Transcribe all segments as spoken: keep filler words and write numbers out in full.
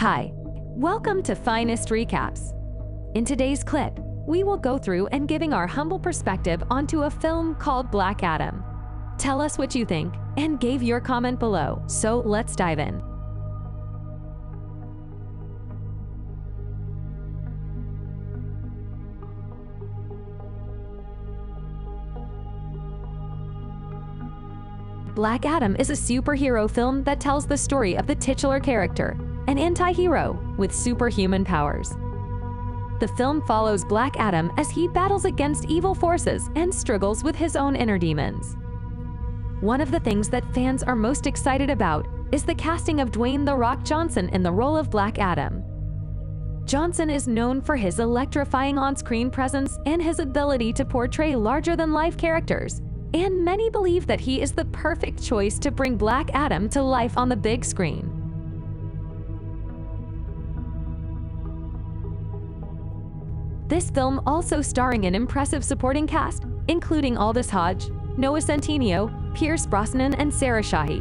Hi, welcome to Finest Recaps. In today's clip, we will go through and giving our humble perspective onto a film called Black Adam. Tell us what you think and give your comment below, so let's dive in. Black Adam is a superhero film that tells the story of the titular character, an anti-hero with superhuman powers. The film follows Black Adam as he battles against evil forces and struggles with his own inner demons. One of the things that fans are most excited about is the casting of Dwayne "The Rock" Johnson in the role of Black Adam. Johnson is known for his electrifying on-screen presence and his ability to portray larger-than-life characters, and many believe that he is the perfect choice to bring Black Adam to life on the big screen. This film also starring an impressive supporting cast, including Aldis Hodge, Noah Centineo, Pierce Brosnan, and Sarah Shahi.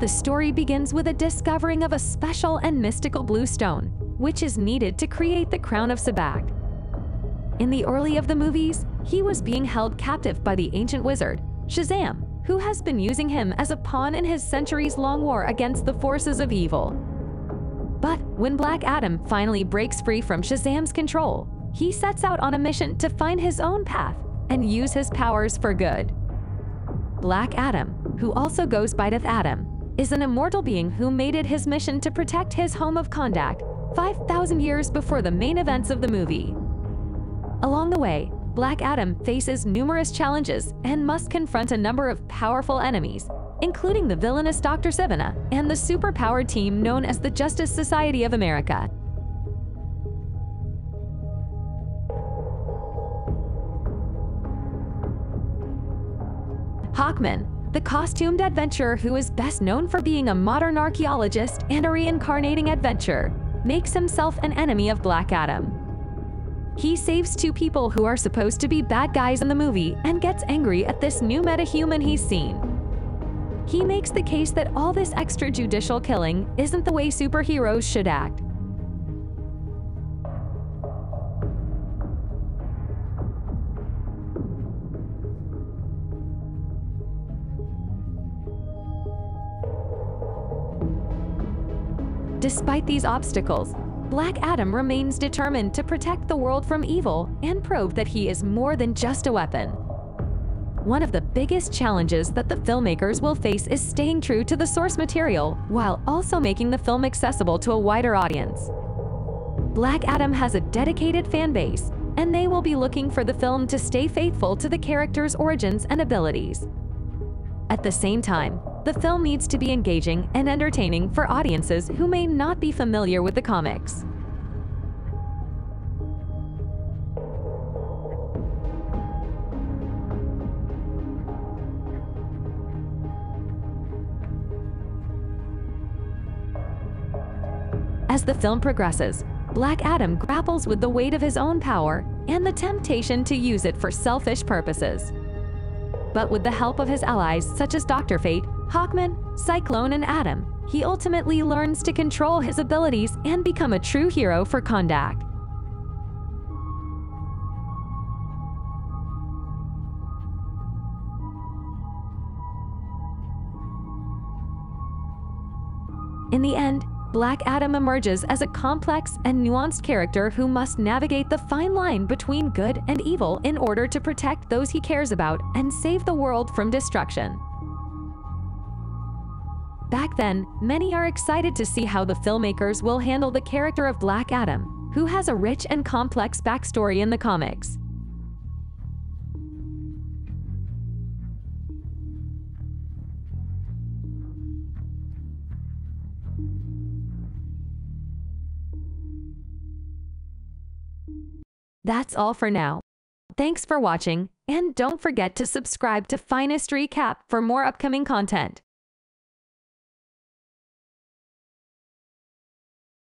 The story begins with a discovering of a special and mystical blue stone, which is needed to create the crown of Sabacc. In the early of the movies, he was being held captive by the ancient wizard, Shazam, who has been using him as a pawn in his centuries-long war against the forces of evil. But when Black Adam finally breaks free from Shazam's control, he sets out on a mission to find his own path and use his powers for good. Black Adam, who also goes by Teth Adam, is an immortal being who made it his mission to protect his home of Kahndaq five thousand years before the main events of the movie. Along the way, Black Adam faces numerous challenges and must confront a number of powerful enemies, including the villainous Doctor Sivana and the superpowered team known as the Justice Society of America. Hawkman, the costumed adventurer who is best known for being a modern archaeologist and a reincarnating adventurer, makes himself an enemy of Black Adam. He saves two people who are supposed to be bad guys in the movie and gets angry at this new metahuman he's seen. He makes the case that all this extrajudicial killing isn't the way superheroes should act. Despite these obstacles, Black Adam remains determined to protect the world from evil and prove that he is more than just a weapon. One of the biggest challenges that the filmmakers will face is staying true to the source material while also making the film accessible to a wider audience. Black Adam has a dedicated fan base, and they will be looking for the film to stay faithful to the character's origins and abilities. At the same time, the film needs to be engaging and entertaining for audiences who may not be familiar with the comics. As the film progresses, Black Adam grapples with the weight of his own power and the temptation to use it for selfish purposes. But with the help of his allies such as Doctor Fate, Hawkman, Cyclone, and Adam, he ultimately learns to control his abilities and become a true hero for Kahndaq. In the end, Black Adam emerges as a complex and nuanced character who must navigate the fine line between good and evil in order to protect those he cares about and save the world from destruction. Back then, many are excited to see how the filmmakers will handle the character of Black Adam, who has a rich and complex backstory in the comics. That's all for now. Thanks for watching, and don't forget to subscribe to Finest Recap for more upcoming content.